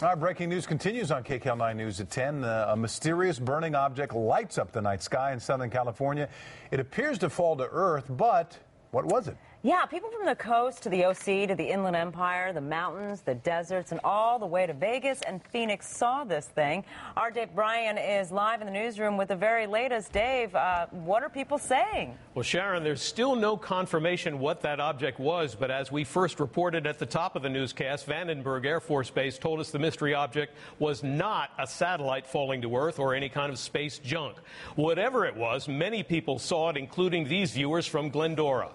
Our breaking news continues on KCAL 9 News at 10. A mysterious burning object lights up the night sky in Southern California. It appears to fall to Earth, but what was it? Yeah, people from the coast to the OC to the Inland Empire, the mountains, the deserts, and all the way to Vegas and Phoenix saw this thing. Our Dave Bryan is live in the newsroom with the very latest. Dave, what are people saying? Well, Sharon, there's still no confirmation what that object was, but as we first reported at the top of the newscast, Vandenberg Air Force Base told us the mystery object was not a satellite falling to Earth or any kind of space junk. Whatever it was, many people saw it, including these viewers from Glendora.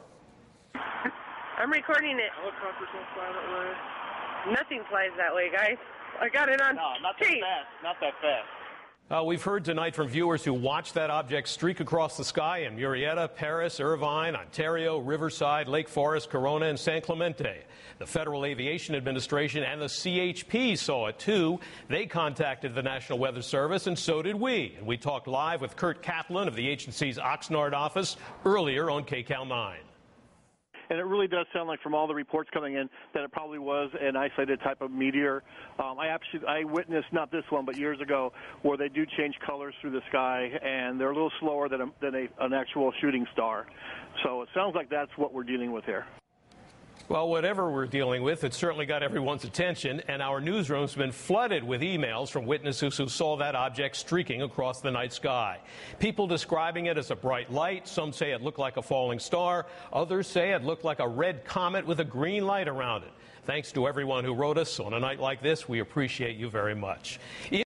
I'm recording it. Helicopters don't fly that way. Nothing flies that way, guys. I got it on. No, not that fast. Not that fast. We've heard tonight from viewers who watched that object streak across the sky in Murrieta, Paris, Irvine, Ontario, Riverside, Lake Forest, Corona, and San Clemente. The Federal Aviation Administration and the CHP saw it, too. They contacted the National Weather Service, and so did we. And we talked live with Kurt Kaplan of the agency's Oxnard office earlier on KCAL 9. And it really does sound like, from all the reports coming in, that it probably was an isolated type of meteor. I witnessed, not this one, but years ago, where they do change colors through the sky, and they're a little slower than an actual shooting star. So it sounds like that's what we're dealing with here. Well, whatever we're dealing with, it certainly got everyone's attention, and our newsroom's been flooded with emails from witnesses who saw that object streaking across the night sky. People describing it as a bright light. Some say it looked like a falling star. Others say it looked like a red comet with a green light around it. Thanks to everyone who wrote us on a night like this. We appreciate you very much.